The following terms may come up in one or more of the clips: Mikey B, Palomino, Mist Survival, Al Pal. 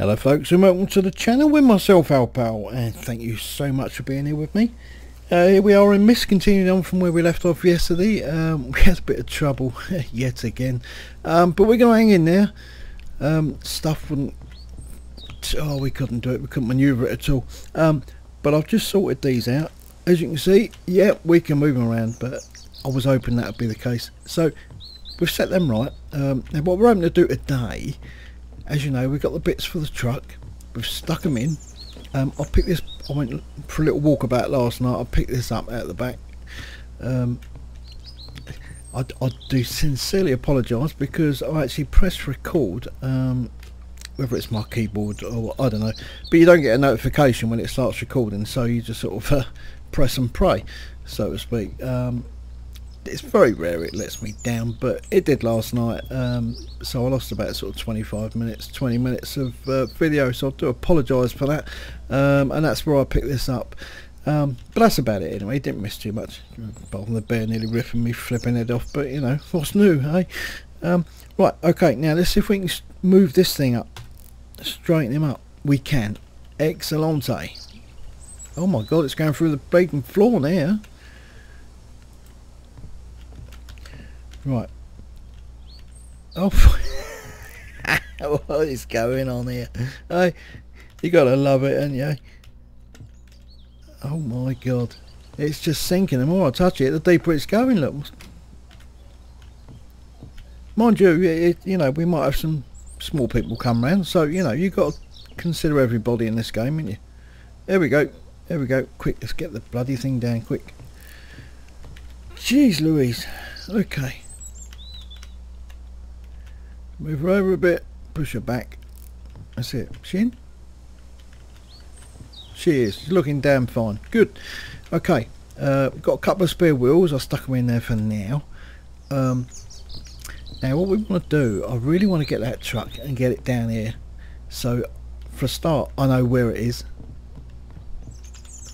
Hello folks and welcome to the channel with myself Al Pal, and thank you so much for being here with me. Here we are in Mist, continuing on from where we left off yesterday. We had a bit of trouble yet again, but we're going to hang in there. Stuff wouldn't... oh, we couldn't do it, we couldn't manoeuvre it at all. But I've just sorted these out. As you can see, yeah, we can move them around, but I was hoping that would be the case. So we've set them right. And what we're hoping to do today, as you know, we've got the bits for the truck, we've stuck them in. I picked this, I went for a little walkabout last night, I picked this up out the back. I do sincerely apologise because I actually pressed record, whether it's my keyboard or I don't know, but you don't get a notification when it starts recording, so you just sort of press and pray, so to speak. It's very rare it lets me down, but it did last night. So I lost about sort of 20 minutes of video, so I do apologise for that. And that's where I picked this up, but that's about it anyway. Didn't miss too much, apart from the bear nearly ripping me flipping head off, but you know, what's new, hey? Right, okay, now let's see if we can move this thing up, straighten him up. We can. Excellente. Oh my god, it's going through the baking floor now. Right. Oh, what is going on here? Hey, you gotta love it, ain't you? Oh my god, it's just sinking. The more I touch it, the deeper it's going. Look, mind you, you know, we might have some small people come round, so you know, you gotta consider everybody in this game, ain't you? There we go. There we go. Quick, let's get the bloody thing down, quick. Jeez Louise. Okay. Move her over a bit, push her back. That's it. She in? She is. She's looking damn fine. Good. Okay. We've got a couple of spare wheels. I stuck them in there for now. Now what we want to do, I really want to get that truck and get it down here. So for a start, I know where it is.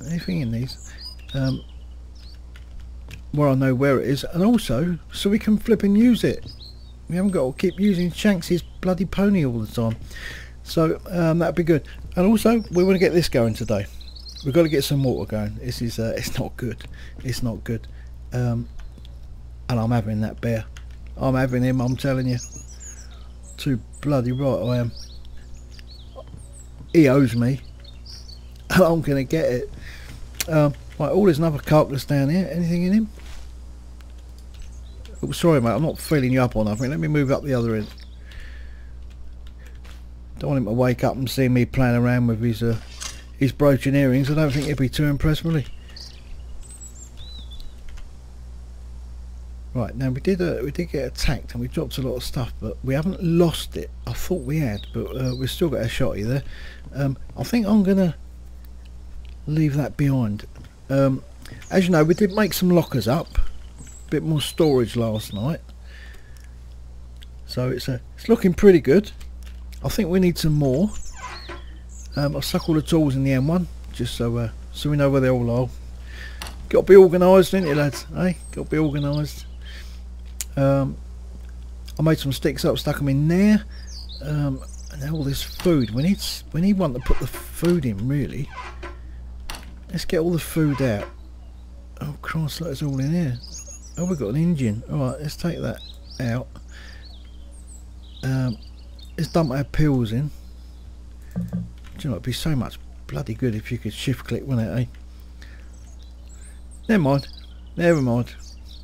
Anything in these? Where I know where it is, and also so we can flip and use it. We haven't got to keep using Shanks' bloody pony all the time, so that'd be good. And also we want to get this going today. We've got to get some water going. This is it's not good, it's not good. And I'm having that bear, I'm having him, I'm telling you, too bloody right I am. He owes me and I'm gonna get it. Right, all there's another carcass down here. Anything in him? Oh, sorry mate, I'm not feeling you up on nothing. Let me move up the other end. Don't want him to wake up and see me playing around with his brooch and earrings. I don't think he'd be too impressed, will he? Right, now we did get attacked and we dropped a lot of stuff, but we haven't lost it. I thought we had, but we've still got a shotty there. I think I'm gonna leave that behind. As you know, we did make some lockers up, a bit more storage last night, so it's looking pretty good. I think we need some more. I'll suck all the tools in the M1 just so we know where they all are. Got to be organised, ain't it lads, eh? Got to be organised. I made some sticks up, stuck them in there, and all this food. We need one to put the food in, really. Let's get all the food out. Oh Christ, look, it's all in here. Oh, we've got an engine. Alright, let's take that out. Let's dump our pills in. Do you know, it'd be so much bloody good if you could shift click, wouldn't it, eh? Never mind. Never mind.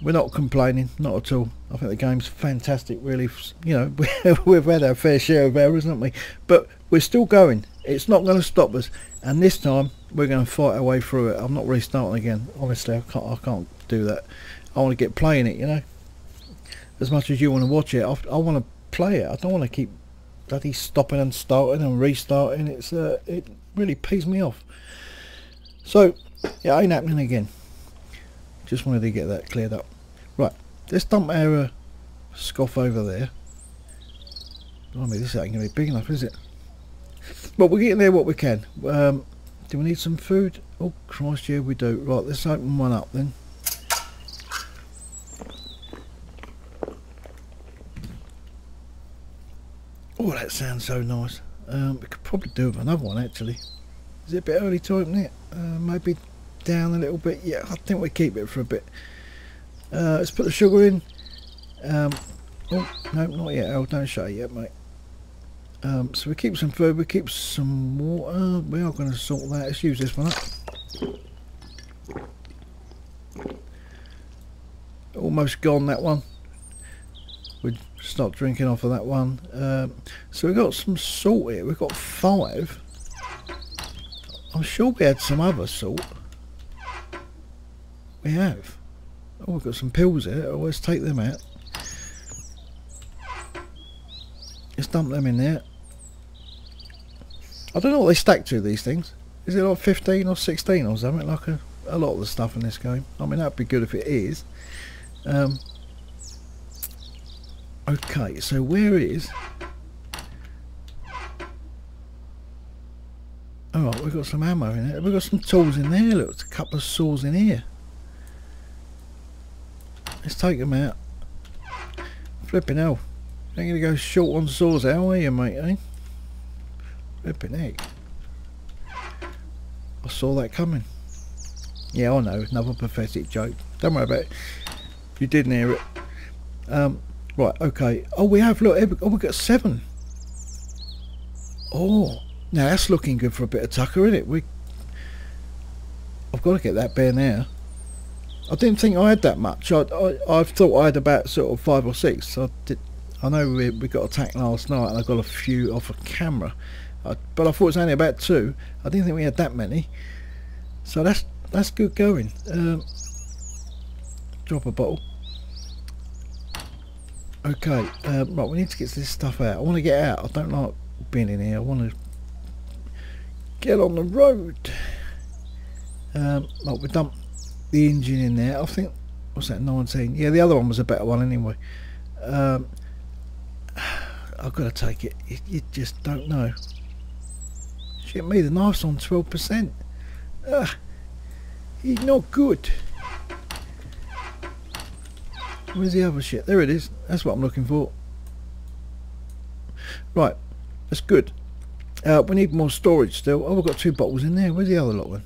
We're not complaining, not at all. I think the game's fantastic, really. You know, we've had our fair share of errors, haven't we? But we're still going. It's not going to stop us. And this time we're going to fight our way through it. I'm not restarting again, honestly. I can't do that. I want to get playing it, you know, as much as you want to watch it. I want to play it. I don't want to keep bloody stopping and starting and restarting. It's it really pees me off. So yeah, it ain't happening again. Just wanted to get that cleared up. Right, let's dump our scoff over there. Blimey, this ain't going to be big enough, is it? But we're getting there what we can. Do we need some food? Oh Christ, yeah we do. Right, let's open one up then. Oh, that sounds so nice. We could probably do with another one actually. Is it a bit early to open it? Maybe down a little bit. Yeah, I think we keep it for a bit. Let's put the sugar in. Oh, no, not yet. Oh, don't shut it yet, mate. So we keep some food, we keep some water. We are going to sort that. Let's use this one up. Almost gone, that one. We'd stop drinking off of that one. So we've got some salt here. We've got 5. I'm sure we had some other salt. We have. Oh, we've got some pills here. Oh, let's take them out. Let's dump them in there. I don't know what they stack to, these things. Is it like 15 or 16 or something? Like a lot of the stuff in this game. I mean, that'd be good if it is. Okay, so where is... Alright, we've got some ammo in there. We've got some tools in there. Look, there's a couple of saws in here. Let's take them out. Flipping hell. You're going to go short on saws, how are you, mate, eh? Flipping heck. I saw that coming. Yeah, I know. Another pathetic joke. Don't worry about it. You didn't hear it. Right, okay. Oh, we have, look, oh, we've got 7. Oh, now that's looking good for a bit of tucker, isn't it? I've got to get that bear now. I didn't think I had that much. I thought I had about sort of 5 or 6. So I know we got attacked last night and I got a few off of camera. But I thought it was only about 2. I didn't think we had that many. So that's good going. Drop a bottle. Okay, right, we need to get this stuff out. I want to get out. I don't like being in here. I want to get on the road. Right, we dumped the engine in there. I think, what's that, 19? Yeah, the other one was a better one anyway. I've got to take it. You just don't know. Shit me, the knife's on 12%. He's not good. Where's the other shit? There it is. That's what I'm looking for. Right. That's good. We need more storage still. Oh, we've got 2 bottles in there. Where's the other lot one?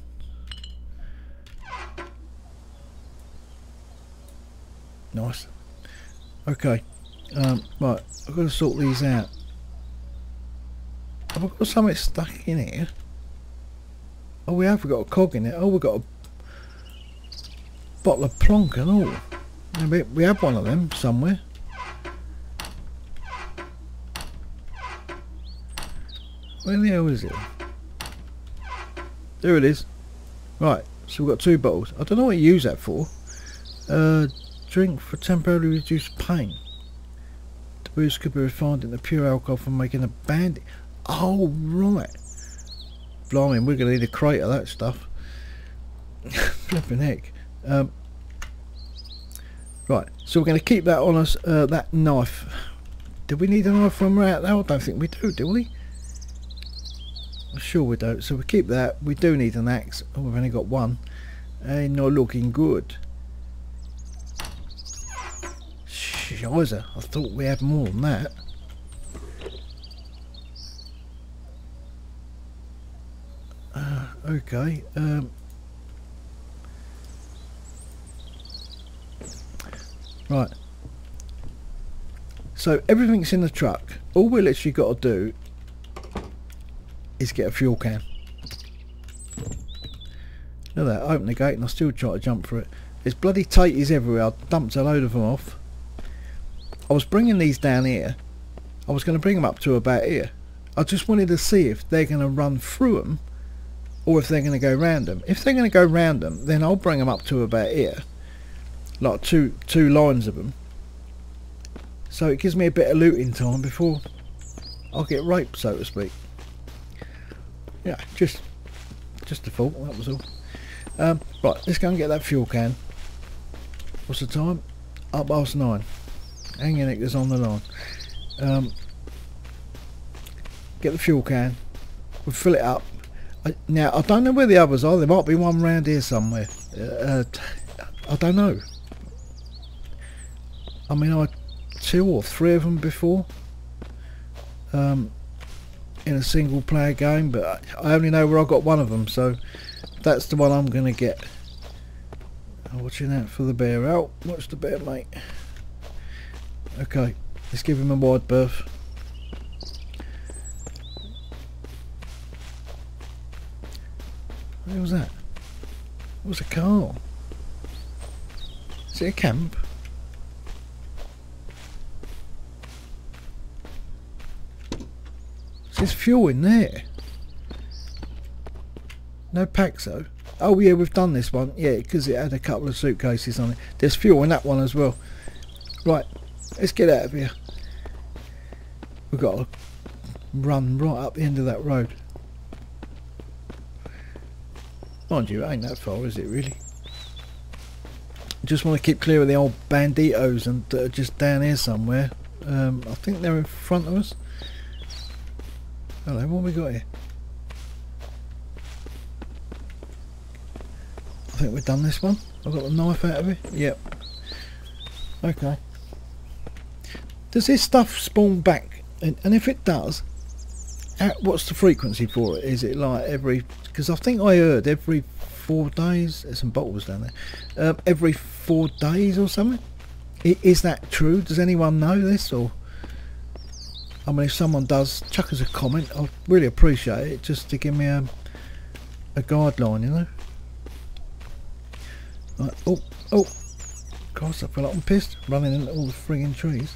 Nice. Okay. Right. I've got to sort these out. Have I got something stuck in here? Oh, we have got a cog in it. Oh, we've got a bottle of plonk and all. We have one of them somewhere. Where the hell is it? There it is. Right, so we've got 2 bottles. I don't know what you use that for. Drink for temporarily reduced pain. The booze could be refined into pure alcohol for making a bandit. Oh, right. Blimey, we're going to need a crate of that stuff. Flipping heck. Right, so we're going to keep that on us, that knife. Do we need a knife when we're out now? I don't think we do we? I'm sure we don't, so we keep that. We do need an axe. Oh, we've only got 1. Ain't not looking good. Shiza, I thought we had more than that. Okay, right, so everything's in the truck. All we literally got to do is get a fuel can. Look at that, I opened the gate and I still try to jump for it. There's bloody taties everywhere. I dumped a load of them off. I was bringing these down here. I was going to bring them up to about here. I just wanted to see if they're going to run through them or if they're going to go round them. If they're going to go round them, then I'll bring them up to about here. Like two lines of them, so it gives me a bit of looting time before I'll get raped, so to speak. Yeah, just a thought, that was all. Right, let's go and get that fuel can. What's the time? Up past 9. Hanging it is on the line. Get the fuel can. We'll fill it up. Now I don't know where the others are. There might be one round here somewhere. I don't know. I mean, I had 2 or 3 of them before. in a single player game, but I only know where I got one of them, so that's the one I'm gonna get. I'm watching out for the bear. Out, watch the bear, mate. Okay, let's give him a wide berth. What was that? What was a car? Is it a camp? There's fuel in there. No packs though. Oh yeah, we've done this one. Yeah, because it had a couple of suitcases on it. There's fuel in that one as well. Right, let's get out of here. We've got to run right up the end of that road. Mind you, it ain't that far, is it really? Just want to keep clear of the old banditos and just down here somewhere. I think they're in front of us. Hello, what have we got here? I think we've done this one. I've got the knife out of it. Yep. Okay. Does this stuff spawn back? And if it does, what's the frequency for it? Is it like every... Because I think I heard every 4 days... There's some bottles down there. Every 4 days or something? Is that true? Does anyone know this? Or... I mean, if someone does, chuck us a comment. I'd really appreciate it, just to give me a guideline, you know. Right. Oh, Christ, I feel like I'm pissed, running into all the frigging trees.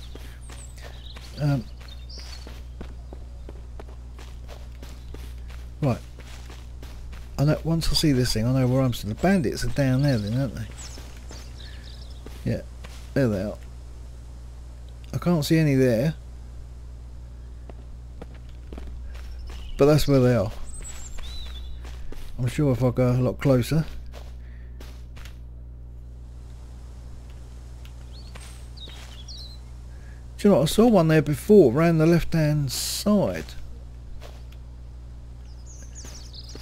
Right. I know, once I see this thing, I know where I'm. So the bandits are down there, then, aren't they? Yeah, there they are. I can't see any there. But that's where they are. I'm sure if I go a lot closer. Do you know what? I saw one there before, round the left hand side.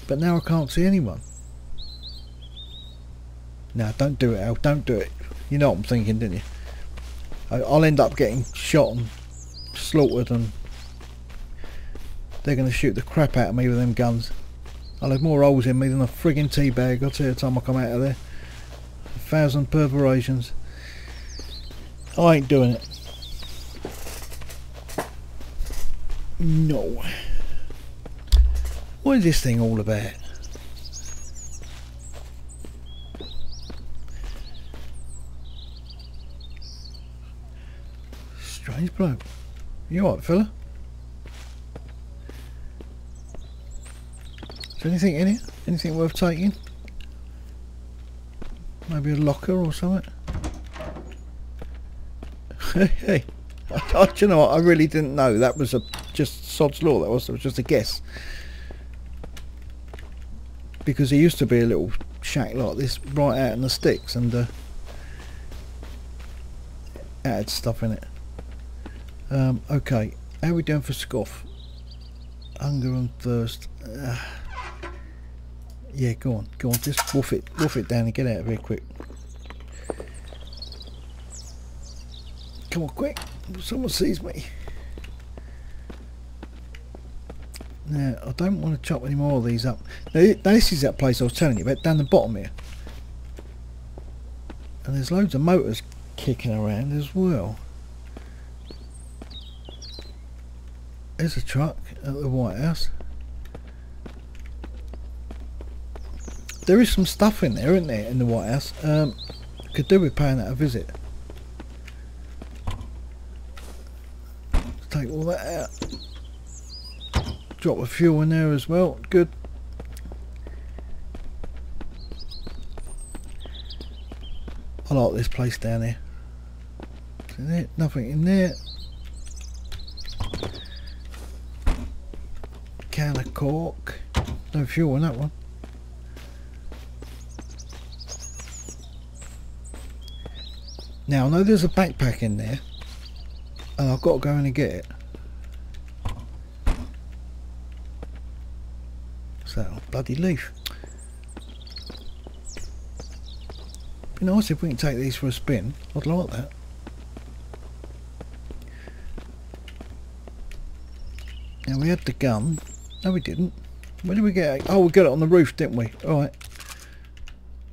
But now I can't see anyone. No, don't do it, Al, don't do it. You know what I'm thinking, didn't you? I'll end up getting shot and slaughtered, and they're going to shoot the crap out of me with them guns. I'll have more holes in me than a frigging tea bag, I'll tell you the time I come out of there. 1,000 perforations. I ain't doing it. No. What is this thing all about? Strange bloke. You alright, fella? Is there anything in it? Anything worth taking? Maybe a locker or something? Hey, do you know what? I really didn't know. That was just sod's law. That was just a guess. Because there used to be a little shack like this right out in the sticks, and it had stuff in it. Okay, how are we doing for scoff? Hunger and thirst. Yeah, go on, just woof it down and get out of here quick. Come on, quick, someone sees me. Now, I don't want to chop any more of these up. Now, this is that place I was telling you about, down the bottom here. And there's loads of motors kicking around as well. There's a truck at the White House. There is some stuff in there, isn't there, in the White House? Could do with paying that a visit. Take all that out. Drop the fuel in there as well. Good. I like this place down here. Isn't it? Nothing in there. Can of cork. No fuel in that one. Now, I know there's a backpack in there, and I've got to go in and get it. What's that? Oh, bloody leaf. Be nice if we can take these for a spin. I'd like that. Now, we had the gun. No, we didn't. Where did we get it? Oh, we got it on the roof, didn't we? Alright.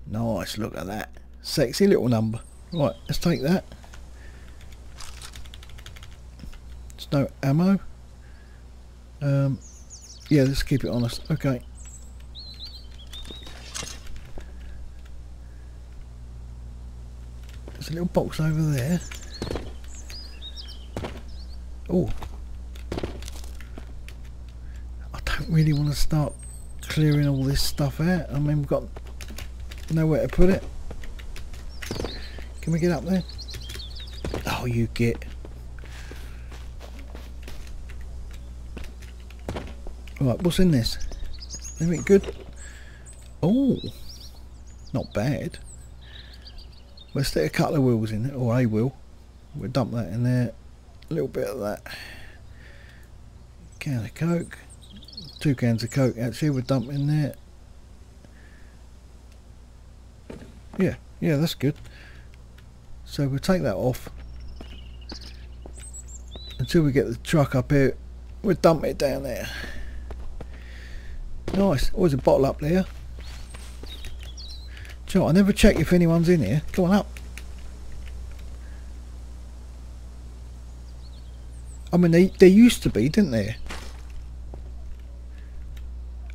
Nice, look at that. Sexy little number. Right, let's take that. There's no ammo. Yeah, let's keep it on us. Okay. There's a little box over there. Oh. I don't really want to start clearing all this stuff out. I mean, we've got nowhere to put it. Can we get up there? Oh, you get. Right, what's in this? Anything good? Oh, not bad. Let's stick a couple of wheels in it, or a wheel. We'll dump that in there. A little bit of that. Can of Coke. 2 cans of Coke, actually, we'll dump in there. Yeah, yeah, that's good. So we'll take that off until we get the truck up here. We'll dump it down there. Nice. Always a bottle up there. Do you know what? I never check if anyone's in here. Come on up. I mean, they used to be, didn't they?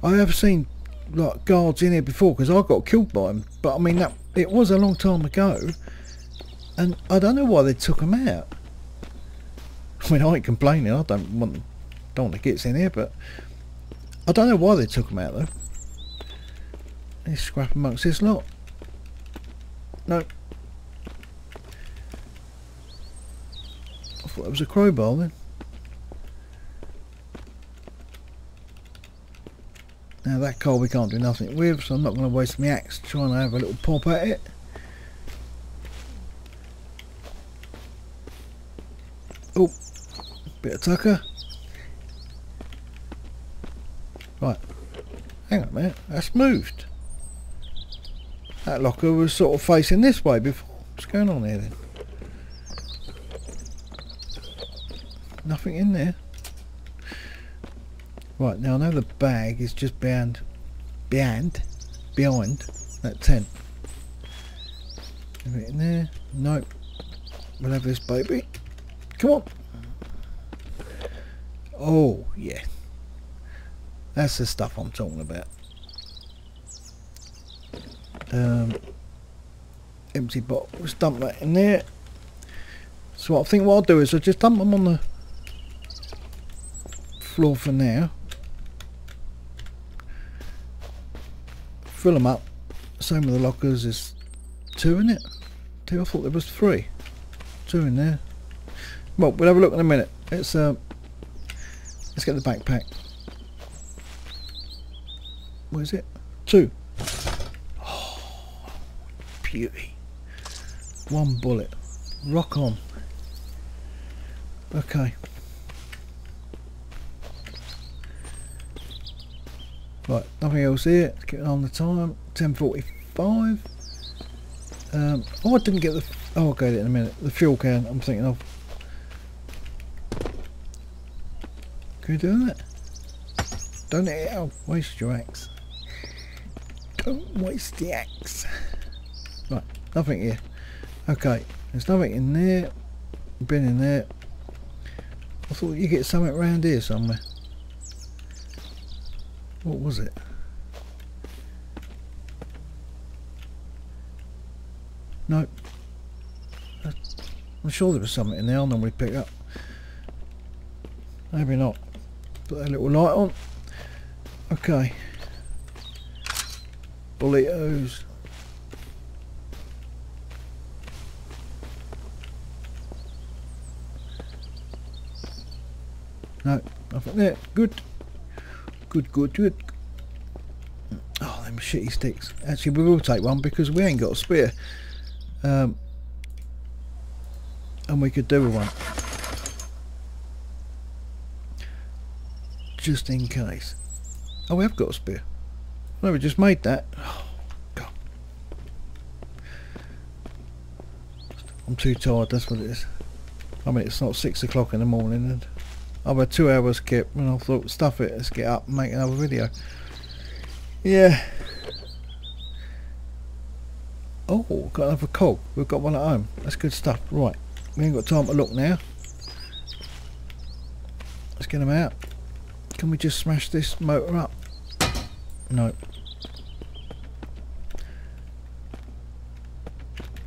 I have seen like guards in here before because I got killed by them. But I mean, that it was a long time ago. And I don't know why they took them out. I mean, I ain't complaining. I don't want the gits in here, but I don't know why they took them out though. They scrap amongst this lot. No. I thought it was a crowbar then. Now that car we can't do nothing with, so I'm not going to waste my axe trying to have a little pop at it. Oh, bit of tucker. Right, hang on a minute, that's moved. That locker was sort of facing this way before. What's going on here then? Nothing in there. Right, now I know the bag is just behind that tent. Anything in there? Nope. We'll have this baby. Come on. Oh, yeah. That's the stuff I'm talking about. Empty box. Let's dump that in there. So I think what I'll do is I'll just dump them on the floor for now. Fill them up. Same with the lockers. There's 2 in it. 2? I thought there was 3. 2 in there. Well, we'll have a look in a minute. Let's get the backpack. What is it? 2. Oh, beauty. 1 bullet. Rock on. Okay. Right, nothing else here. Let's keep an eye on the time. 10:45. Oh, I didn't get the. Oh, I'll get it in a minute. The fuel can. I'm thinking of. Can we do that? Don't waste your axe. Don't waste the axe. Right, nothing here. Okay, there's nothing in there. Been in there. I thought you get something round here somewhere. What was it? Nope. I'm sure there was something in there. I'll normally pick up. Maybe not. Put that little light on. Okay. Bullitos. No, nothing there. Good. Good, good, good. Oh, them shitty sticks. Actually, we will take one because we ain't got a spear. And we could do with one. Just in case. Oh, we have got a spear. No, we just made that. Oh, God. I'm too tired, that's what it is. I mean, it's not 6 o'clock in the morning. And over 2 hours skip, and I thought, stuff it, let's get up and make another video. Yeah. Oh, got another cog. We've got one at home. That's good stuff. Right, we ain't got time to look now. Let's get them out. Can we just smash this motor up? No.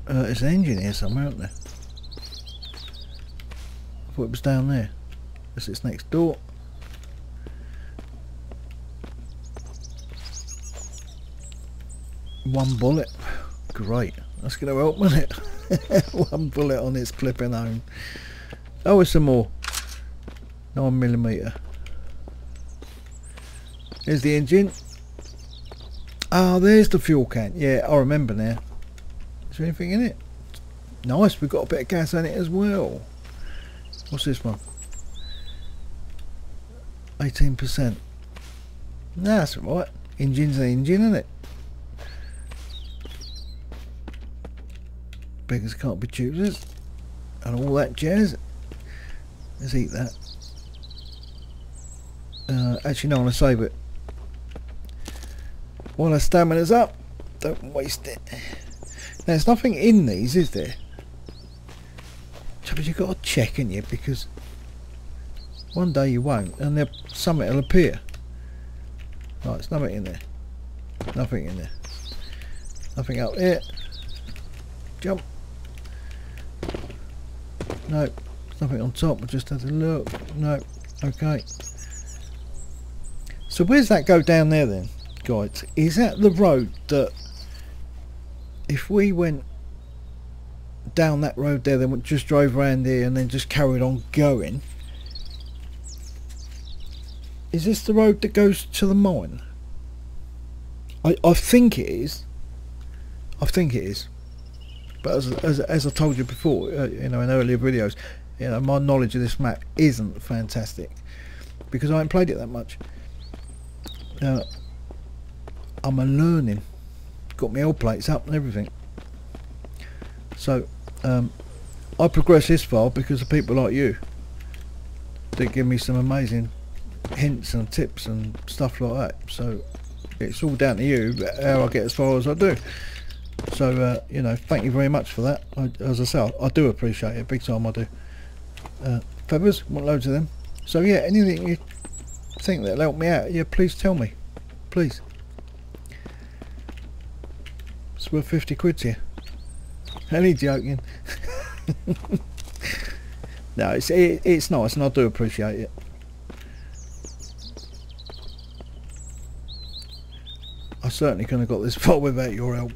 There's an engine here somewhere, isn't there? I thought it was down there. This is next door. One bullet. Great. That's going to help, isn't it? One bullet on its flipping own. Oh, it's some more. 9mm. Here's the engine. Ah, oh, there's the fuel can. Yeah, I remember now. Is there anything in it? Nice, we've got a bit of gas in it as well. What's this one? 18%. Nah, that's alright. Engine's an engine, isn't it? Beggars can't be choosers. And all that jazz. Let's eat that. Actually, no, I'm going to save it. While our stamina's up, don't waste it. Now, there's nothing in these, is there? But you've got to check, ain't you? Because one day you won't, and there'll, something will appear. Right, there's nothing in there. Nothing in there. Nothing up here. Jump. No, there's nothing on top. I just had to look. No, okay. So where's that go down there then, guys? Is that the road that, if we went down that road there, then we just drove around here and then just carried on going? Is this the road that goes to the mine? I think it is. I think it is. But as I told you before, you know, in earlier videos, you know, my knowledge of this map isn't fantastic because I haven't played it that much. I'm a learning, got my old plates up and everything, so I progress this far because of people like you that give me some amazing hints and tips and stuff like that. So it's all down to you how I get as far as I do. So you know, thank you very much for that. As I say, I do appreciate it big time. I do. Feathers, want loads of them. So yeah, anything you think that'll help me out, yeah, please tell me, please. It's worth 50 quid here. Only joking. No, it's nice and I do appreciate it. I certainly couldn't have got this far without your help.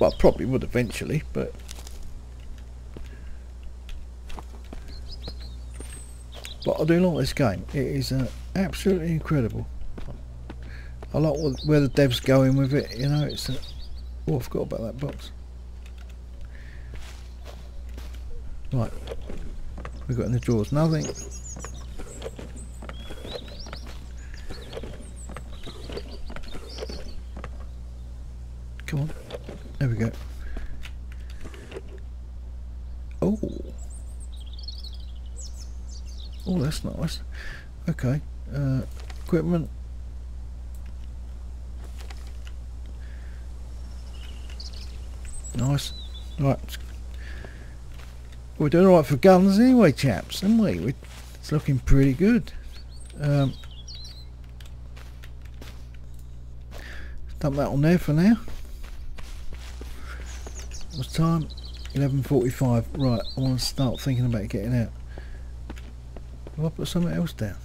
Well, I probably would eventually, but I do like this game. It is absolutely incredible. I like where the dev's going with it, you know. It's oh, I forgot about that box. Right, we've got in the drawers nothing. Come on, there we go. Oh, that's nice. Okay, equipment. Nice. Right. We're doing alright for guns anyway, chaps, aren't we? It's looking pretty good. Dump that on there for now. What's time? 11:45. Right, I want to start thinking about getting out. Have I put something else down?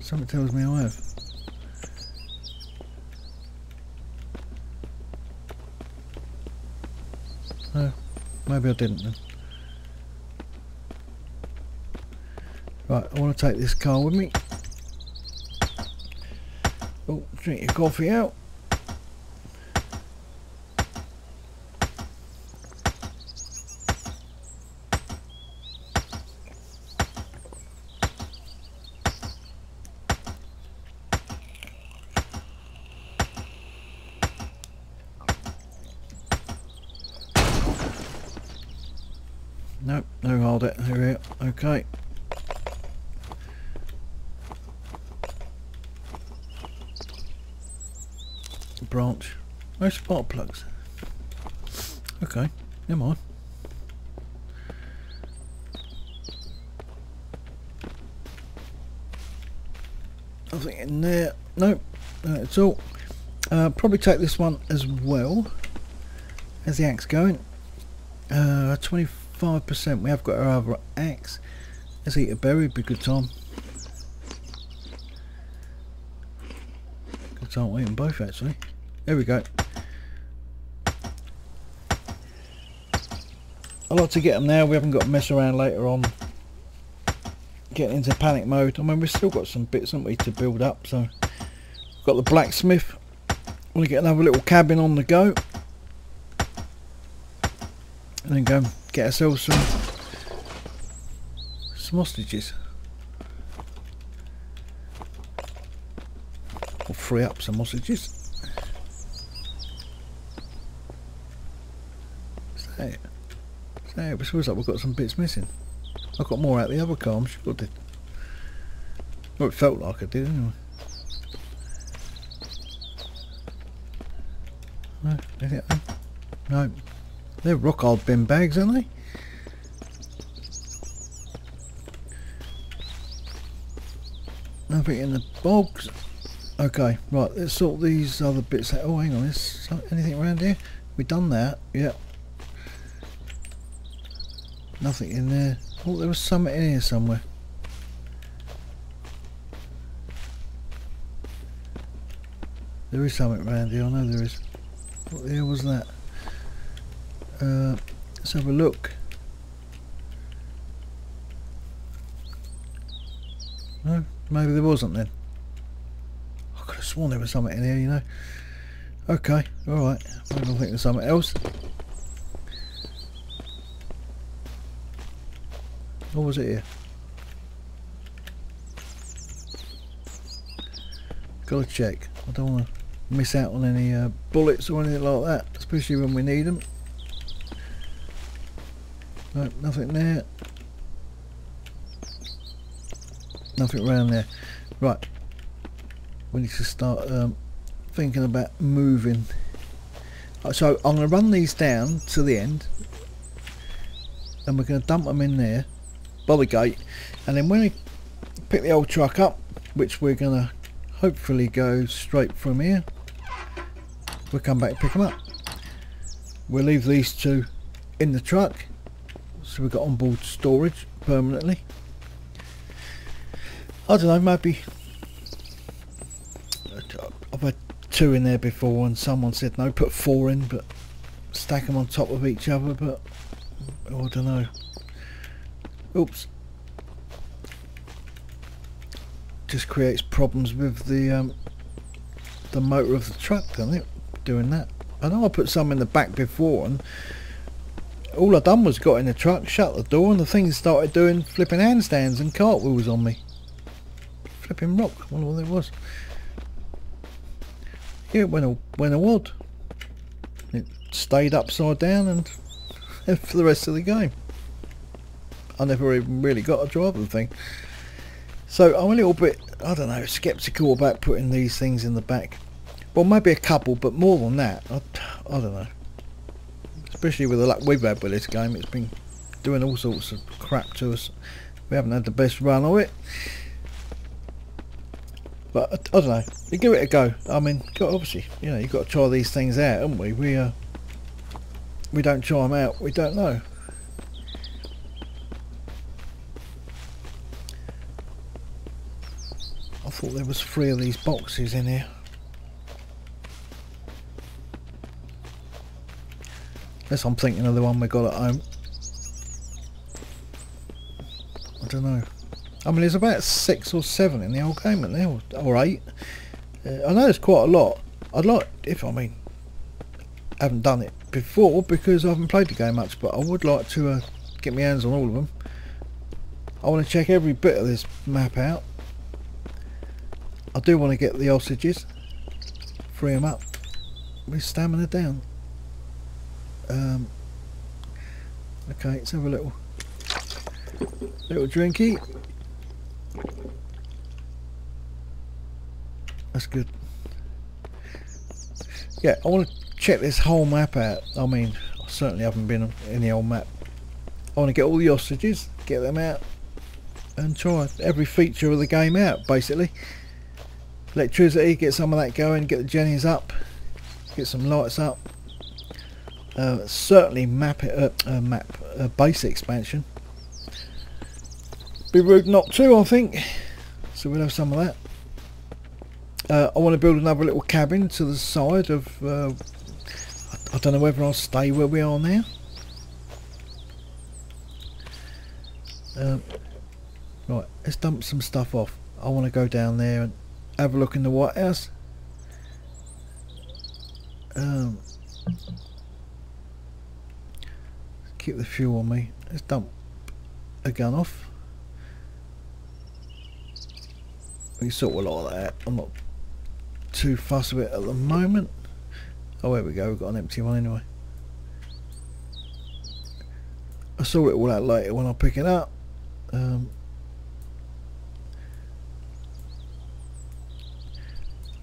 Something tells me I have. No, maybe I didn't then. Right, I want to take this car with me. Oh, drink your coffee out. compiled it. Here we go. Okay. Branch. No spark plugs. Okay. Come on. Nothing in there. Nope. It's all. Probably take this one as well. How's the axe going? 25%. We have got our other axe. Let's eat a berry. Be good time. Good time eating both actually. There we go. I like to get them now. We haven't got to mess around later on. Getting into panic mode. I mean, we've still got some bits, haven't we, to build up. So, we've got the blacksmith. Want to get another little cabin on the go. And then go and get ourselves some hostages. Or free up some hostages. Is that it? Is that it? It feels like we've got some bits missing. I got more out the other car, I'm sure I did. Well, it felt like I did anyway. No, is it? No. They're rock hard bin bags, aren't they? Nothing in the bogs. Okay, right, let's sort these other bits out. Oh, hang on, is anything around here? We've done that, yeah. Nothing in there. Oh, there was some in here somewhere. There is something around here, I know there is. What the hell was that? Let's have a look. No, maybe there wasn't then. I could have sworn there was something in here, you know. Okay, alright. I don't think there's something else. Or was it here? Gotta check. I don't want to miss out on any bullets or anything like that, especially when we need them. Nope, nothing there. Nothing around there. Right. We need to start thinking about moving. So I'm going to run these down to the end. And we're going to dump them in there by the gate. And then when we pick the old truck up, which we're going to hopefully go straight from here, we'll come back and pick them up. We'll leave these two in the truck. So we've got onboard storage permanently. I don't know, maybe I've had two in there before and someone said no, put four in, but stack them on top of each other, but oh, I don't know. Oops. Just creates problems with the motor of the truck, doesn't it, doing that. I know I put some in the back before and all I done was got in the truck, shut the door, and the thing started doing flipping handstands and cartwheels on me. Flipping rock, I wonder what it was. Yeah, it went a wad. It stayed upside down and for the rest of the game. I never even really got to drive the thing. So I'm a little bit, I don't know, sceptical about putting these things in the back. Well, maybe a couple, but more than that, I don't know. Especially with the luck we've had with this game, it's been doing all sorts of crap to us. We haven't had the best run of it. But I don't know, you give it a go. I mean, obviously, you know, you've got to try these things out, haven't we? We don't try them out, we don't know. I thought there was three of these boxes in here. Unless I'm thinking of the one we got at home. I don't know. I mean, there's about 6 or 7 in the whole game, isn't there? Or 8. I know there's quite a lot. I'd like, if I mean, haven't done it before because I haven't played the game much, but I would like to get my hands on all of them. I want to check every bit of this map out. I do want to get the hostages. Free them up. With stamina down. Okay, let's have a little Little drinky. That's good. Yeah, I want to check this whole map out. I mean, I certainly haven't been in the old map. I want to get all the hostages, get them out, and try every feature of the game out, basically. Electricity, get some of that going, get the jennies up, get some lights up. Certainly map it up, base expansion. Be rude not to, I think. So we'll have some of that. I want to build another little cabin to the side of... I don't know whether I'll stay where we are now. Right, let's dump some stuff off. I want to go down there and have a look in the White House. Keep the fuel on me. Let's dump a gun off. We sort of like that. I'm not too fussed with it at the moment. Oh, there we go. We've got an empty one anyway. I sort it all out later when I pick it up. I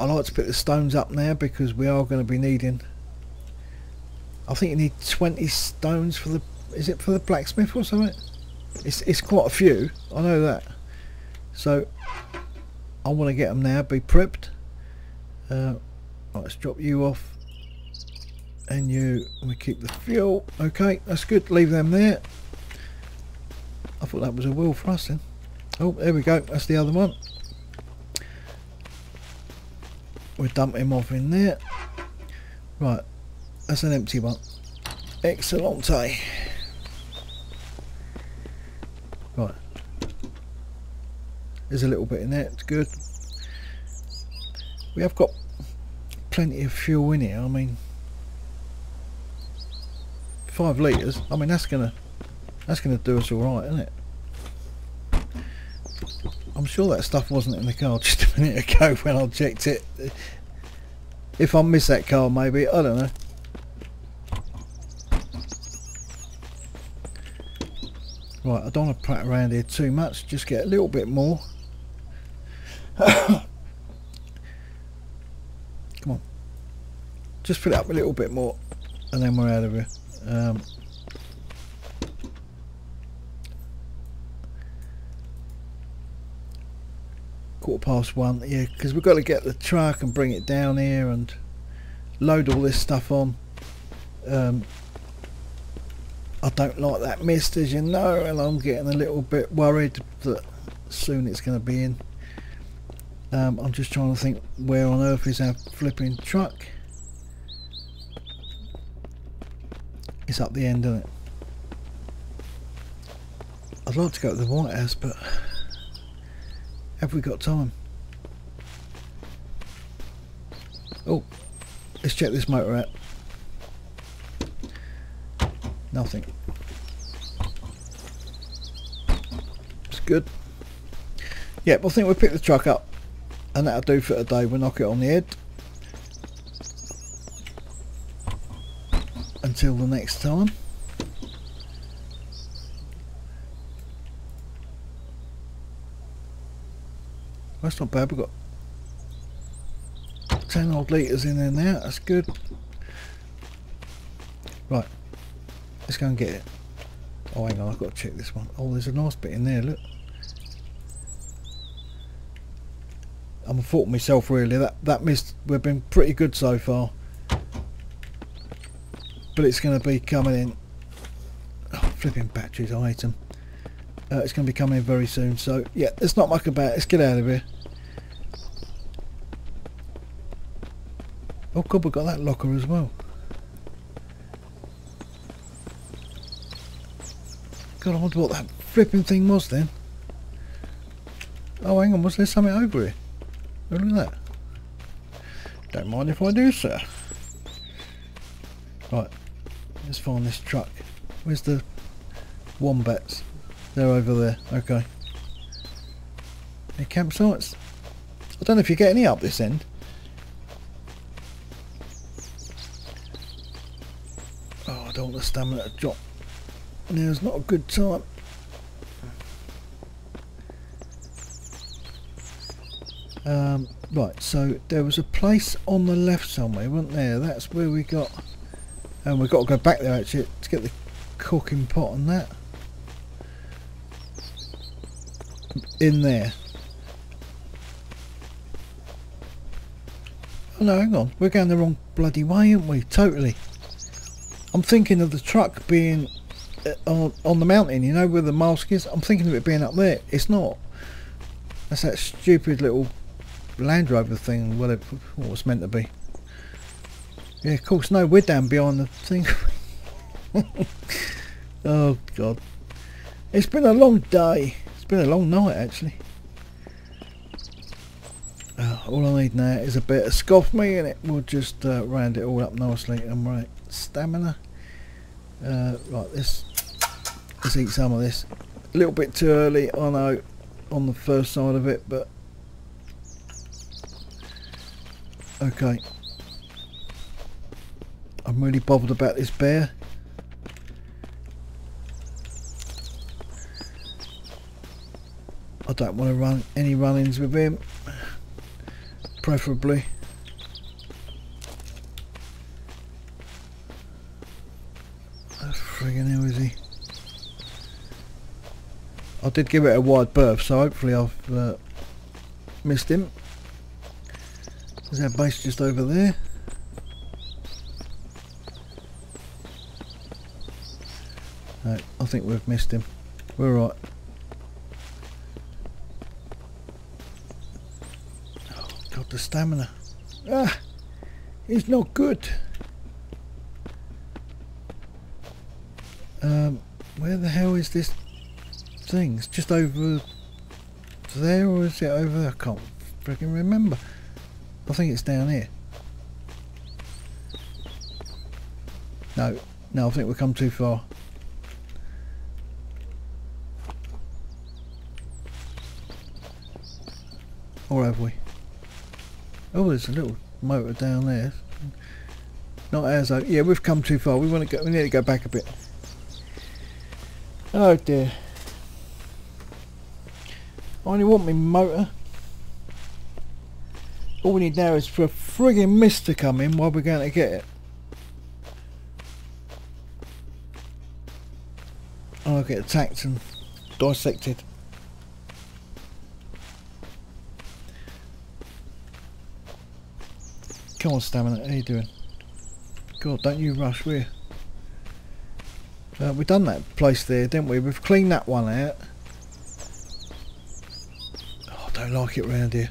like to pick the stones up now because we are going to be needing, I think you need 20 stones for the, is it for the blacksmith or something? It's quite a few, I know that. So I want to get them now, be prepped. Right, let's drop you off and you, we keep the fuel. Okay, that's good, leave them there. I thought that was a wheel for us then. Oh, there we go, that's the other one. We'll dump him off in there. Right, that's an empty one. Excellent. Right, there's a little bit in there, it's good. We have got plenty of fuel in here, I mean 5 litres, I mean that's gonna do us alright, isn't it? I'm sure that stuff wasn't in the car just a minute ago when I checked it. If I miss that car maybe, I don't know. Right, I don't want to prat around here too much, just get a little bit more. Come on. Just fill it up a little bit more and then we're out of here. Quarter past 1, yeah, because we've got to get the truck and bring it down here and load all this stuff on. I don't like that mist, as you know, and I'm getting a little bit worried that soon it's going to be in. I'm just trying to think where on earth is our flipping truck. It's up the end, isn't it? I'd like to go to the White House, but have we got time? Oh, let's check this motor out. Nothing. It's good. Yeah, I think we'll pick the truck up and that'll do for today. We'll knock it on the head. Until the next time. That's not bad, we've got 10 odd litres in there now, that's good. Right, let's go and get it. Oh hang on, I've got to check this one. Oh, there's a nice bit in there, look. I'm a fault myself really, that mist, we've been pretty good so far. But it's going to be coming in, oh, flipping batteries, I hate them. It's going to be coming in very soon, so yeah, there's not much about it. Let's get out of here. Oh god, we've got that locker as well. God, I wonder what that flipping thing was then. Oh hang on, was there something over here? Look at that. Don't mind if I do, sir. Right, let's find this truck. Where's the wombats? They're over there, okay. They're campsites. I don't know if you get any up this end. Oh, I don't want the stamina to drop. Now's not a good time. Right, so there was a place on the left somewhere, wasn't there? That's where we got, and we've got to go back there actually to get the cooking pot and that in there. Oh no, hang on, we're going the wrong bloody way, aren't we? Totally. I'm thinking of the truck being on the mountain, you know, where the mask is. I'm thinking of it being up there. It's not. That's that stupid little Land Rover thing, whatever it was meant to be. Yeah, of course. No, we're down behind the thing. Oh god, it's been a long day. It's been a long night actually. All I need now is a bit of scoff me and it will just round it all up nicely. And right, stamina. Right, let's eat some of this. A little bit too early, I know, on the first side of it, but okay. I'm really bothered about this bear. I don't want to run any run-ins with him, preferably. Oh, friggin' hell is he? I did give it a wide berth, so hopefully I've missed him. There's our base just over there. No, I think we've missed him. We're right. Oh god, the stamina. Ah, it's not good. Where the hell is this thing? It's just over there, or is it over there? I can't freaking remember. I think it's down here. No, I think we've come too far. Or have we? Oh, there's a little motor down there. Not ours though. Yeah, we've come too far. We want to go. We need to go back a bit. Oh dear. I only want my motor. All we need now is for a frigging mist to come in while we're going to get it. I'll get attacked and dissected. Come on, stamina, how are you doing? God, don't you rush, will you? We've done that place there, didn't we? We've cleaned that one out. Oh, I don't like it round here.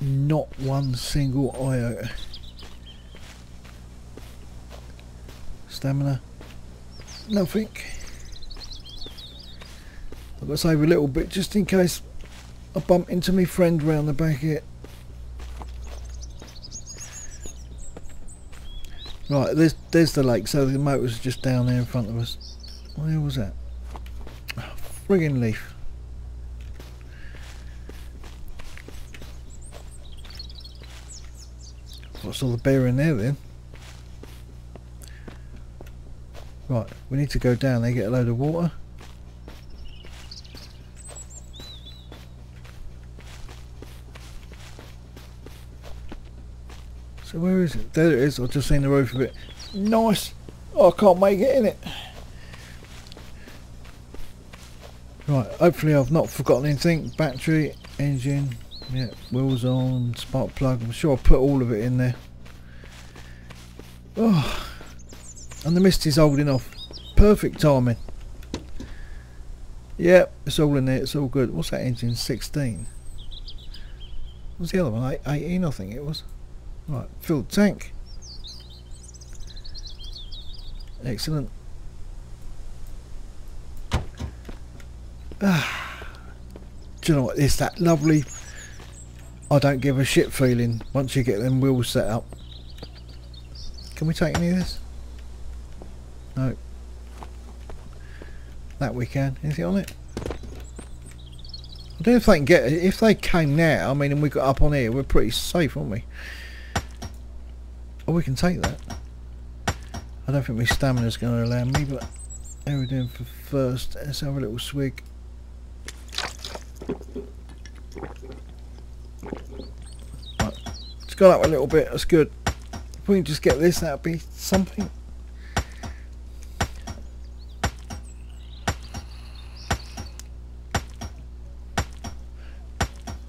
Not one single iota. Stamina, nothing. I've got to save a little bit just in case I bump into my friend round the back here. Right, there's the lake, so the motor's just down there in front of us. What the hell was that? Oh, friggin' leaf. I saw the bear in there then. Right, we need to go down there, get a load of water. So where is it? There it is, I've just seen the roof of it. Nice! Oh, I can't make it in it. Right, hopefully I've not forgotten anything. Battery, engine. Yeah, wheels on, spark plug. I'm sure I put all of it in there. Oh, and the mist is holding off. Perfect timing. Yeah, it's all in there. It's all good. What's that engine? 16. What's the other one? 18, I think it was. Right, filled tank. Excellent. Ah, do you know what? It's that lovely. I don't give a shit feeling once you get them wheels set up. Can we take any of this? No. That we can. Anything on it? I don't know if they can get it. If they came now, I mean, and we got up on here, we're pretty safe, aren't we? Oh, we can take that. I don't think my stamina's going to allow me, but how are we doing for first? Let's have a little swig. Right. Let's go that way a little bit. That's good. If we can just get this, that'll be something.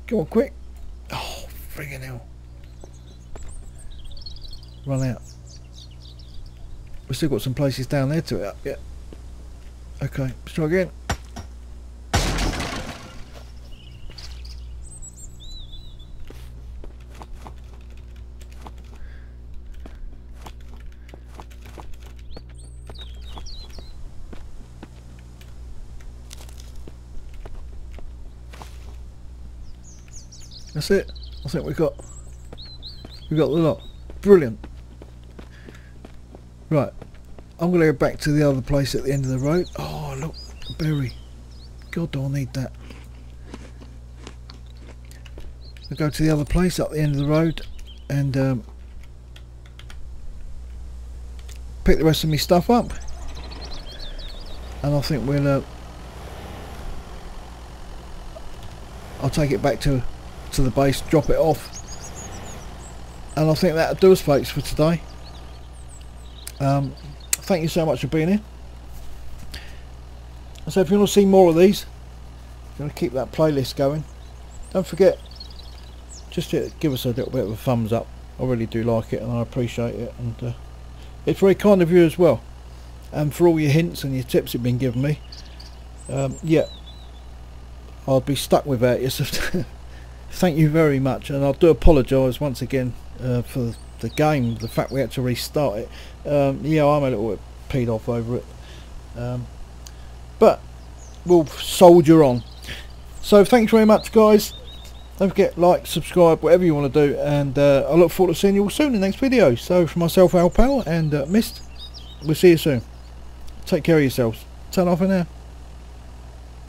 Go on, quick. Oh, friggin' hell. Run out. We've still got some places down there to it up, yeah. Okay, let's try again. That's it. I think we've got the lot. Brilliant. Right, I'm going to go back to the other place at the end of the road. Oh look, a berry. God, do I need that. We'll go to the other place up the end of the road and pick the rest of my stuff up, and I think we'll I'll take it back to the base, drop it off, and I think that'll do us, folks, for today. Thank you so much for being here. So if you want to see more of these, if you want to keep that playlist going, don't forget just to give us a little bit of a thumbs up. I really do like it and I appreciate it, and it's very kind of you as well, and for all your hints and your tips you've been giving me. Yeah, I'll be stuck without you, so thank you very much, and I do apologise once again for the game, the fact we had to restart it. Yeah, I'm a little bit peed off over it, but we'll soldier on. So thanks very much, guys. Don't forget, like, subscribe, whatever you want to do, and I look forward to seeing you all soon in the next video. So for myself, Al Pal, and Mist, we'll see you soon. Take care of yourselves. Turn off for now.